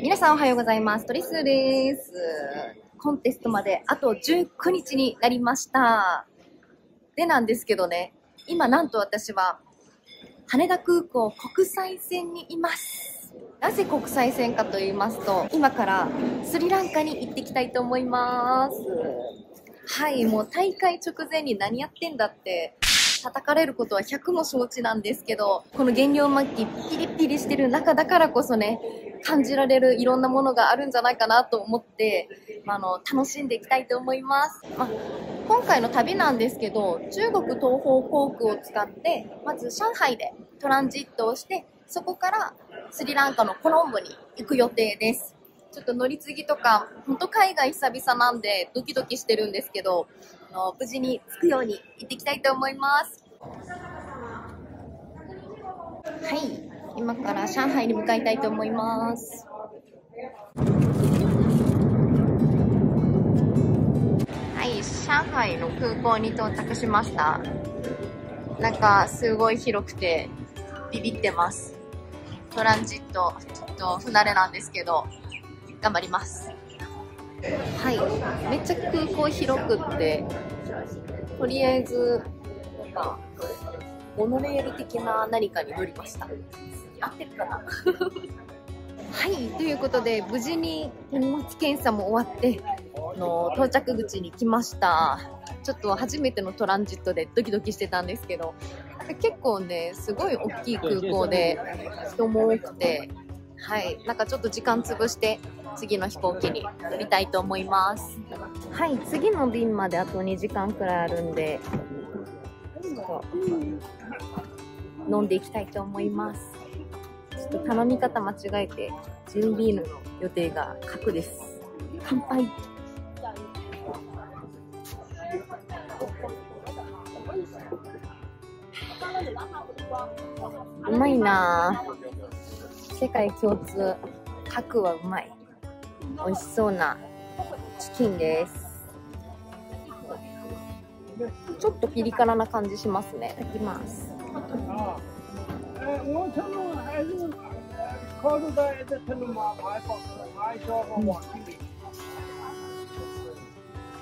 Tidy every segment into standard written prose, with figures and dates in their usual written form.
皆さんおはようございます。トリスです。コンテストまであと19日になりました。でなんですけどね、今なんと私は羽田空港国際線にいます。なぜ国際線かと言いますと、今からスリランカに行ってきたいと思います。はい、もう大会直前に何やってんだって叩かれることは100も承知なんですけど、この減量末期ピリピリしてる中だからこそね、感じられるいろんなものがあるんじゃないかなと思って、楽しんでいきたいと思います。今回の旅なんですけど、中国東方航空を使ってまず上海でトランジットをして、そこからスリランカのコロンボに行く予定です。ちょっと乗り継ぎとか本当海外久々なんでドキドキしてるんですけど、無事に着くように行ってきたいと思います。はい、今から上海に向かいたいと思います。はい、上海の空港に到着しました。なんかすごい広くてビビってます。トランジットちょっと不慣れなんですけど頑張ります。はい、めっちゃ空港広くって、とりあえずなんかモノレール的な何かに乗りました。合ってるかな？はい、ということで無事に手荷物検査も終わって到着口に来ました。ちょっと初めてのトランジットでドキドキしてたんですけど、結構ねすごい大きい空港で人も多くて、はい、なんかちょっと時間潰して次の飛行機に乗りたいと思います。はい、次の便まであと2時間くらいあるんで、飲んでいきたいと思います。ちょっと頼み方間違えてジンビールの予定が確です。乾杯。うまいなぁ。世界共通、核はうまい。美味しそうなチキンです。ちょっとピリ辛な感じしますね。いただきます。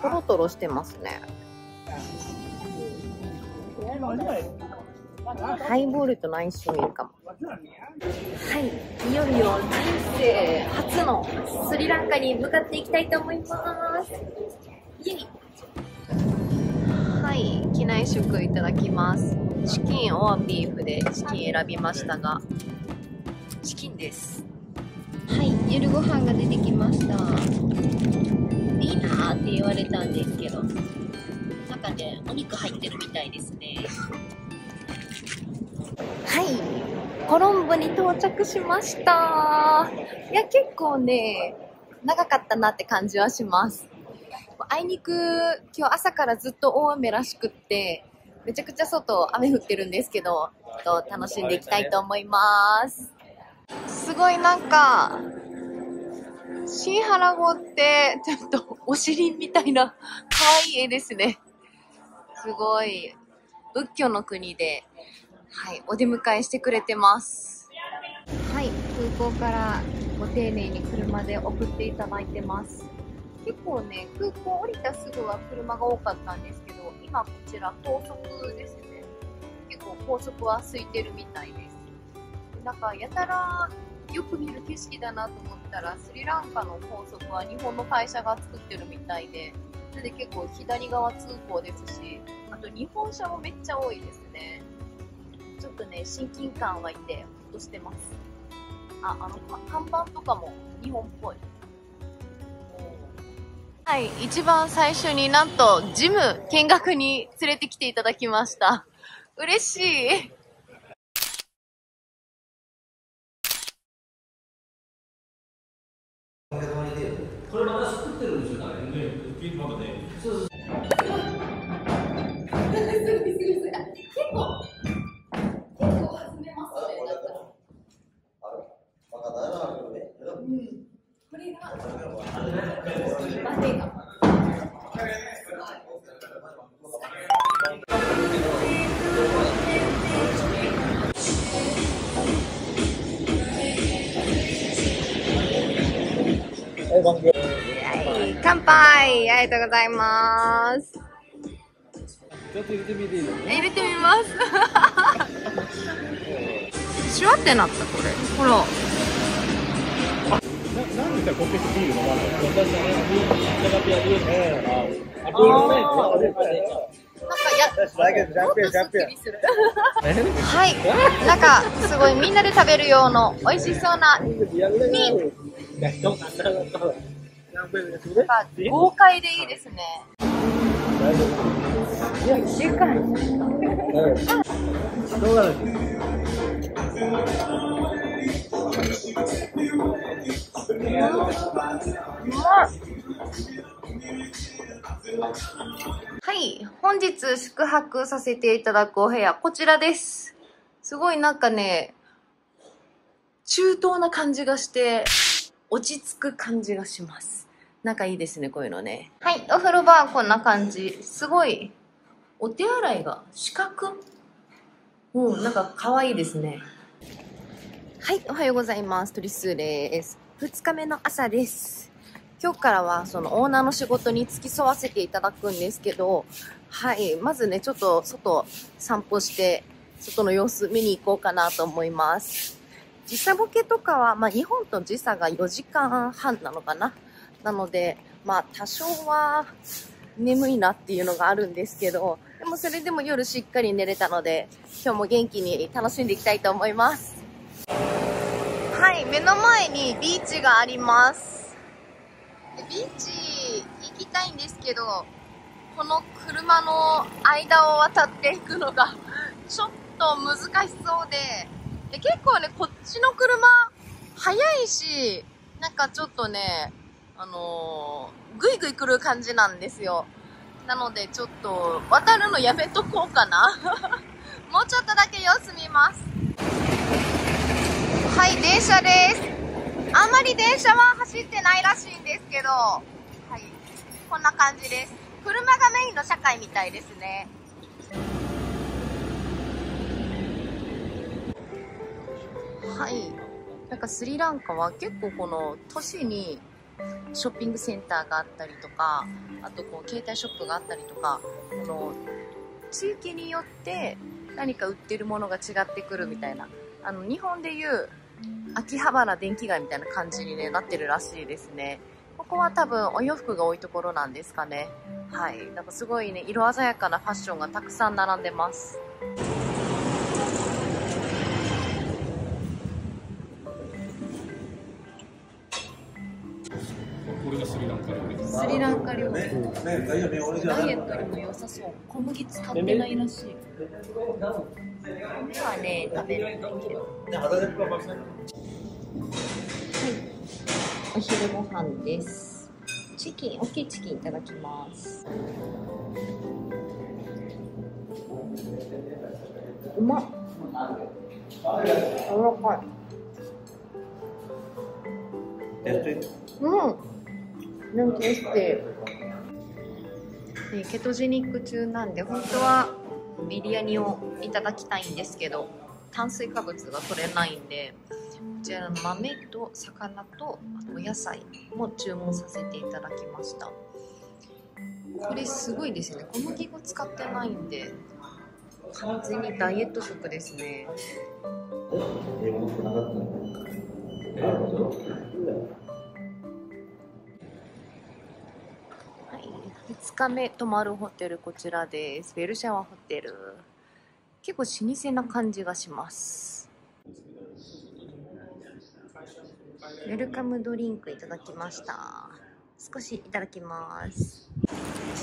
トロトロしてますね。ハイボールとの相性いいかも。はい、いよいよ人生初のスリランカに向かっていきたいと思います。イエイ。はい、機内食いただきます。チキンオアビーフでチキン選びましたが、チキンです。はい、夜ご飯が出てきました。いいなーって言われたんですけど、中でお肉入ってるみたいですね。はい、コロンボに到着しました。いや、結構ね、長かったなって感じはします。あいにく今日朝からずっと大雨らしくって、めちゃくちゃ外雨降ってるんですけど、楽しんでいきたいと思います。すごいなんか、シンハラ語ってちょっとお尻みたいな可愛い絵ですね。すごい、仏教の国で、はい、お出迎えしてくれてます。はい、空港からご丁寧に車で送っていただいてます。結構ね、空港降りたすぐは車が多かったんですけど、今こちら高速ですね。結構高速は空いてるみたいです。なんかやたらよく見る景色だなと思ったら、スリランカの高速は日本の会社が作ってるみたいで、それで結構左側通行ですし、あと日本車もめっちゃ多いですね。ちょっとね、親近感湧いてほっとしてます。看板とかも日本っぽい。はい、一番最初になんとジム見学に連れてきていただきました。嬉しい。これまだ作ってるんでしょうかね。乾杯、ありがとうございます。ちょっと入れてみていいの？入れてみます。シュワってなった、これ。ほら。なんでこっちビール飲まないの？私はね、ビール、ビールはい、なんかすごいみんなで食べる用の美味しそうな豪快でいいですね。はい、本日宿泊させていただくお部屋、こちらです。すごいなんかね、中東な感じがして、落ち着く感じがします。なんかいいですね、こういうのね。はい、お風呂場はこんな感じ。すごい、お手洗いが四角？うん、なんか可愛いですね。はい、おはようございます。トリスーです。2日目の朝です。今日からはそのオーナーの仕事に付き添わせていただくんですけど、はい、まずね、ちょっと外散歩して、外の様子見に行こうかなと思います。時差ボケとかは、まあ日本と時差が4時間半なのかな。なので、まあ多少は眠いなっていうのがあるんですけど、でもそれでも夜しっかり寝れたので、今日も元気に楽しんでいきたいと思います。はい、目の前にビーチがあります。ビーチ行きたいんですけど、この車の間を渡っていくのがちょっと難しそうで、結構ね、こっちの車速いし、なんかちょっとね、ぐいぐい来る感じなんですよ。なのでちょっと渡るのやめとこうかな。もうちょっとだけ様子見ます。はい、電車です。あんまり電車は走ってないらしいんですけど、はい、こんな感じです。車がメインの社会みたいですね。はい、なんかスリランカは結構この都市にショッピングセンターがあったりとか、あとこう携帯ショップがあったりとか、この地域によって何か売ってるものが違ってくるみたいな、日本でいう秋葉原電気街みたいな感じに、ね、なってるらしいですね。ここは多分お洋服が多いところなんですかね。はい。なんかすごいね、色鮮やかなファッションがたくさん並んでます。これがスリランカ料理です。スリランカ料理。ダイエットにも良さそう。小麦使ってないらしい。米はね、食べるんだけど。お昼ご飯です。チキン、大きいチキンいただきます。うまっ。やわらかい。うん。なんか美味しくて。ケトジニック中なんで、本当はビリヤニをいただきたいんですけど、炭水化物が取れないんで。こちらの豆と魚とお野菜も注文させていただきました。これすごいですね。小麦粉使ってないんで、完全にダイエット食ですね。はい、2日目泊まるホテルこちらです。ベルシャワホテル。結構老舗な感じがします。ウェルカムドリンクいただきました。少しいただきます。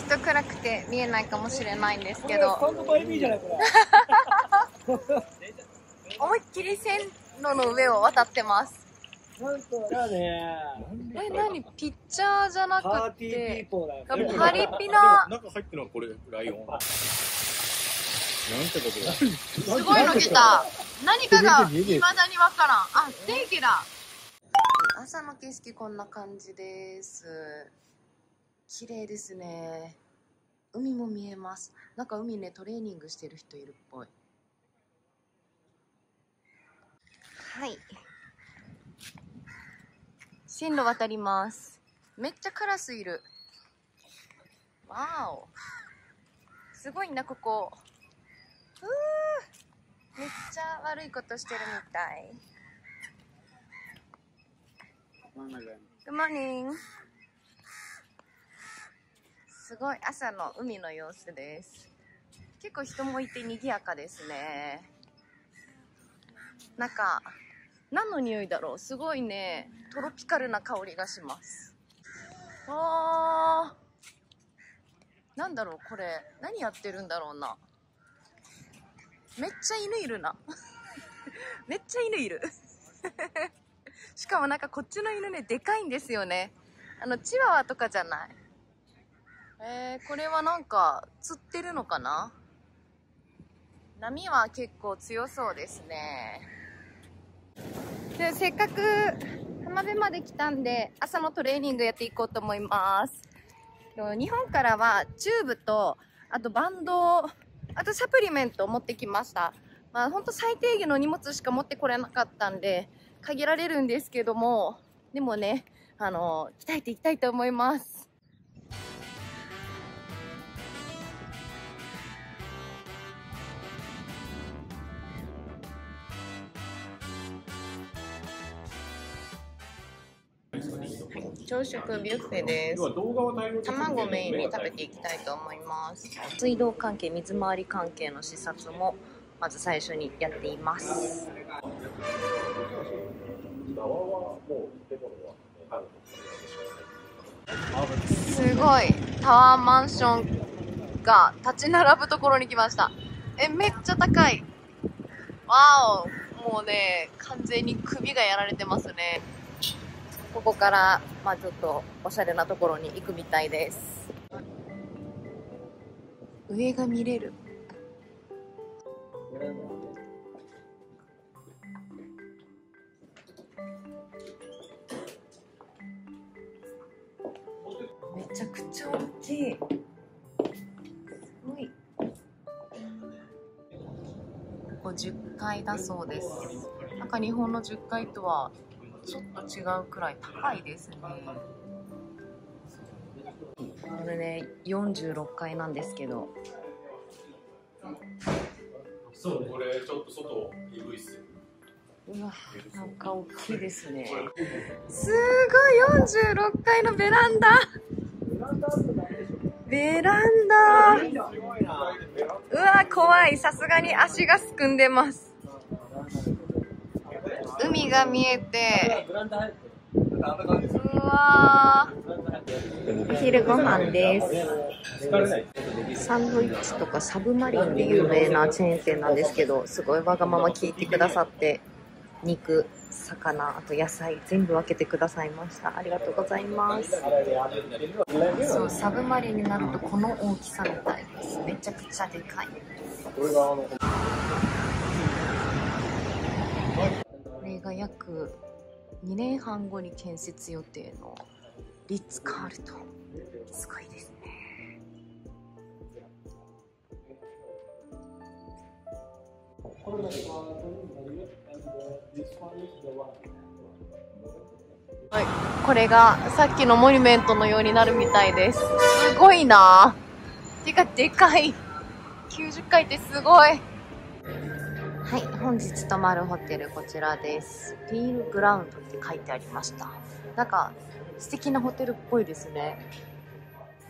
ちょっと暗くて見えないかもしれないんですけど。思いっきり線路の上を渡ってます。え、何？ピッチャーじゃなくて、パリピな。中入ってるのはこれ、ライオン。なんてことだ。すごいの来た。何かが未だにわからん。あ、ステーキだ。朝の景色こんな感じです。綺麗ですね。海も見えます。なんか海ね、トレーニングしてる人いるっぽい。はい。線路渡ります。めっちゃカラスいる。わお、すごいなここ。めっちゃ悪いことしてるみたい。Good morning。すごい朝の海の様子です。結構人もいて賑やかですね。なんか何の匂いだろう。すごいね、トロピカルな香りがします。わー、なんだろうこれ、何やってるんだろうな。めっちゃ犬いるなめっちゃ犬いるしかもなんかこっちの犬ね、でかいんですよね。チワワとかじゃない。これはなんか釣ってるのかな。波は結構強そうですね。で、せっかく浜辺まで来たんで朝のトレーニングやっていこうと思います。日本からはチューブと、あとバンド、あとサプリメントを持ってきました。まあほんと最低限の荷物しか持ってこれなかったんで、限られるんですけども、でもね、鍛えていきたいと思います。朝食ビュッフェです。卵メインに食べていきたいと思います。水道関係、水回り関係の視察もまず最初にやっています。すごいタワーマンションが立ち並ぶところに来ました。めっちゃ高い。わお、もうね、完全に首がやられてますね。ここから、ちょっとおしゃれなところに行くみたいです。上が見れる。めちゃくちゃ大きい。すごい。ここ10階だそうです。なんか日本の10階とはちょっと違うくらい高いですね。これね、46階なんですけど。そう、これちょっと外エグいっすよ。うわ、なんか大きいですね。すごい、46階のベランダ。ベランダ。うわ、怖い。さすがに足がすくんでます。海が見えて、うわー、お昼ご飯です。サンドイッチとかサブマリンで有名なチェーン店なんですけど、すごいわがまま聞いてくださって、肉、魚、あと野菜全部分けてくださいました。ありがとうございます。そう、サブマリンになるとこの大きさみたいです。めちゃくちゃでかい。これが約2年半後に建設予定のリッツ・カールトン。すごいですね。はい、これがさっきのモニュメントのようになるみたいです。すごいな。てかでかい。90階ってすごい。はい、本日泊まるホテルこちらです。ピールグラウンドって書いてありました。なんか素敵なホテルっぽいですね。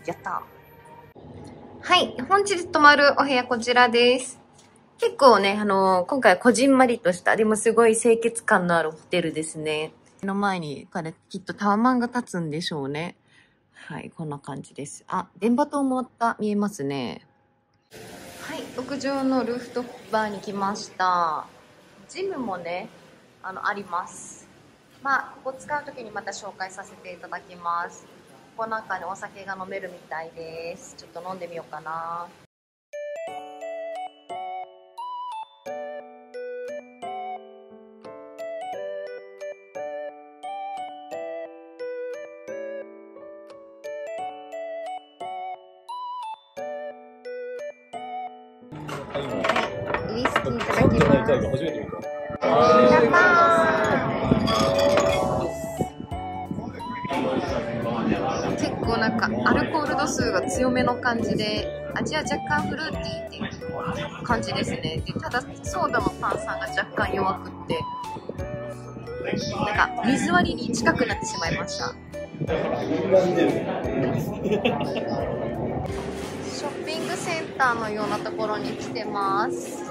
やった。はい、本日泊まるお部屋こちらです。結構ね、今回はこじんまりとした、でもすごい清潔感のあるホテルですね。目の前にこれきっとタワマンが立つんでしょうね。はい、こんな感じです。あ、電波塔もまた見えますね。はい、屋上のルーフトップバーに来ました。ジムもね、あります。ここ使うときにまた紹介させていただきます。ここなんかね、お酒が飲めるみたいです。ちょっと飲んでみようかな。ウイスキーいただきます。乾杯。結構なんかアルコール度数が強めの感じで、味は若干フルーティーっていう感じですね。でただソーダの炭酸が若干弱くって、なんか水割りに近くなってしまいました。ショッピングセンターのようなところに来てます。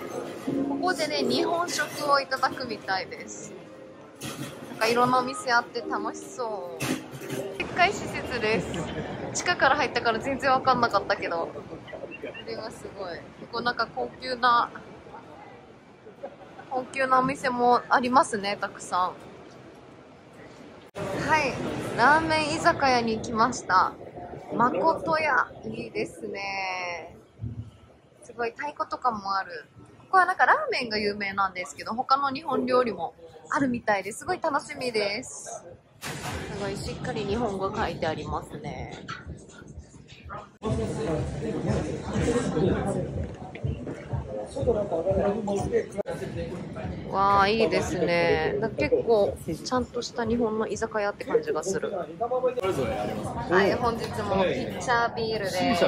ここでね、日本食をいただくみたいです。なんかいろんなお店あって楽しそう。でっかい施設です。地下から入ったから全然分かんなかったけど、これはすごい。結構なんか高級なお店もありますね、たくさん。はい、ラーメン居酒屋に来ました。まことや、いいですね。すごい太鼓とかもある。ここはなんかラーメンが有名なんですけど、他の日本料理もあるみたいで、すごい楽しみです。すごいしっかり日本語書いてありますね。わあ、いいですね。なんか結構ちゃんとした日本の居酒屋って感じがする。はい、本日もピッチャービールです。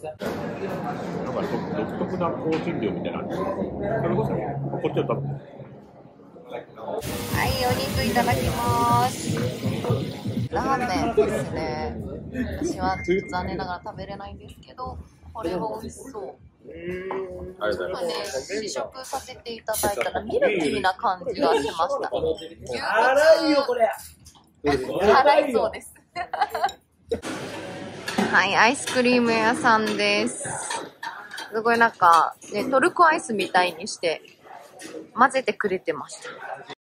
なんか独特な香辛料みたいな。はい、お肉いただきます。ラーメンですね。私は残念ながら食べれないんですけど、これは美味しそう。ちょっとね、試食させていただいたらミルキーな感じがしました。辛いよこれ。辛いそうです。はい、アイスクリーム屋さんです。すごいなんかね、トルコアイスみたいにして混ぜてくれてました。